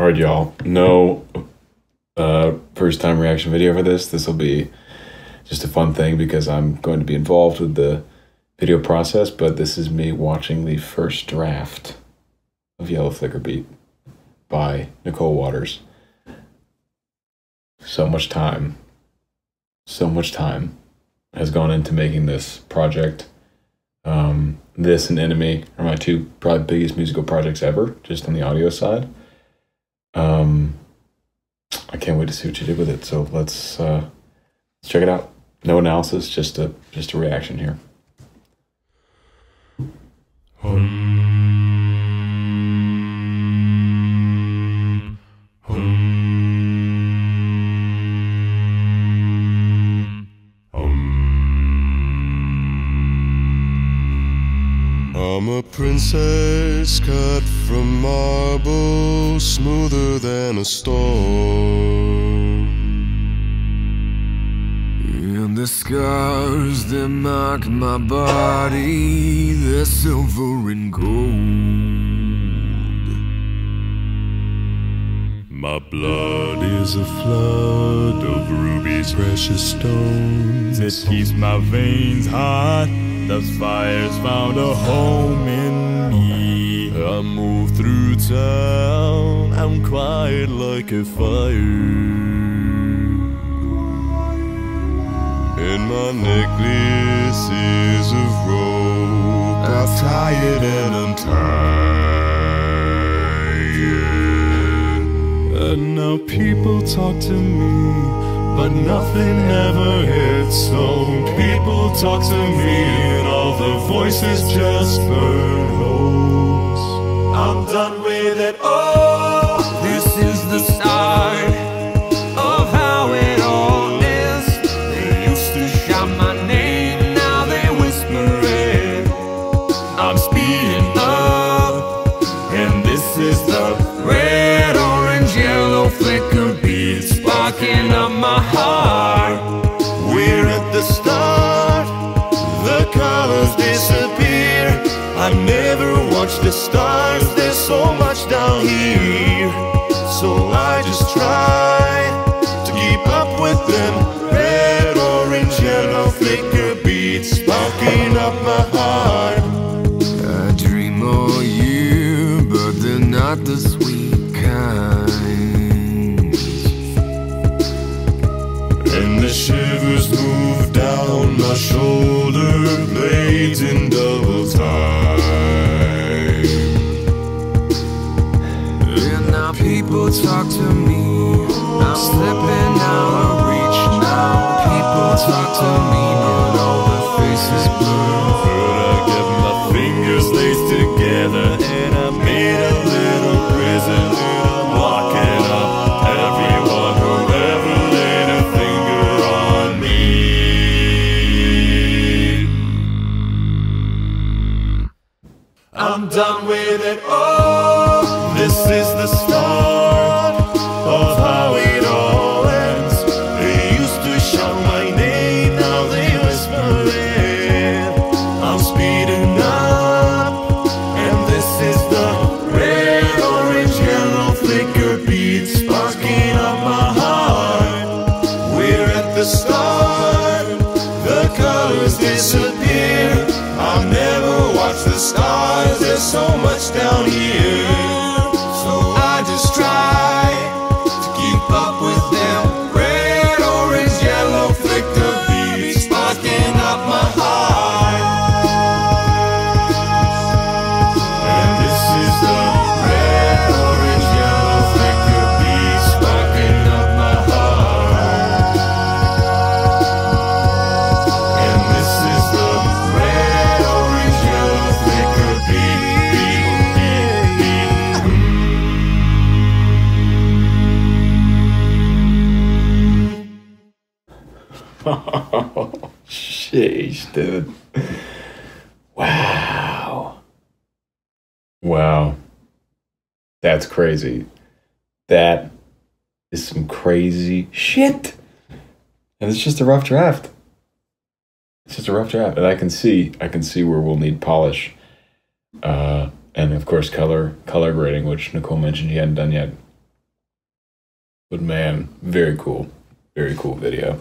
Alright, y'all. No first time reaction video for this. This will be just a fun thing because I'm going to be involved with the video process, but this is me watching the first draft of Yellow Flicker Beat by Nicole Waters. So much time has gone into making this project. This and Enemy are my two probably biggest musical projects ever, just on the audio side. I can't wait to see what you did with it. So let's check it out. No analysis, just a reaction here. I'm a princess cut from marble, smoother than a stone. And the scars that mark my body, they're silver and gold. My blood is a flood of rubies, precious stones. It keeps my veins hot. The fire's found a home in me. I move through town, I'm quiet like a fire. And my necklace is of rope, I'll tie it and untie it. And now people talk to me, but nothing ever hits home. People talk to me and all the voices just burn holes. I'm done with it. Oh, this is the start of how it all is. They used to shout my name, now they whisper it. I'm speeding up, and this is the red, orange, yellow flicker beat sparking up my heart. We're at the start, the colors disappear. I never watch the stars, there's so much down here. So I just try to keep up with them. Red, orange, yellow flicker beats sparking up my heart. I dream all year, but they're not the sweet kind. And the shivers move down my shoulder blades in double time. And now people talk to me, I'm slipping out of reach now. People talk to me, but all the faces blur. But I got my fingers laced together and I made a little prison. I'm walking up everyone who ever laid a finger. I'm done with it. Oh, this is the start of how it all ends. They used to shout my name, now they whisper it. I'm speeding up, and this is the red, orange, yellow flicker beat sparking up my heart. We're at the start, the colors disappear. I'll never watch the stars, there's so much down here. So I just try to keep up with them. Red, orange, yellow flicker beat sparking up my heart. And this is the red, orange, yellow flicker beat sparking up my heart. And this is the red, orange, yellow flicker beat. Oh, sheesh, dude. Wow. Wow. That's crazy. That is some crazy shit. And it's just a rough draft. It's just a rough draft, and I can see where we'll need polish, and of course color grading, which Nicole mentioned he hadn't done yet. Good man. Very cool. Very cool video.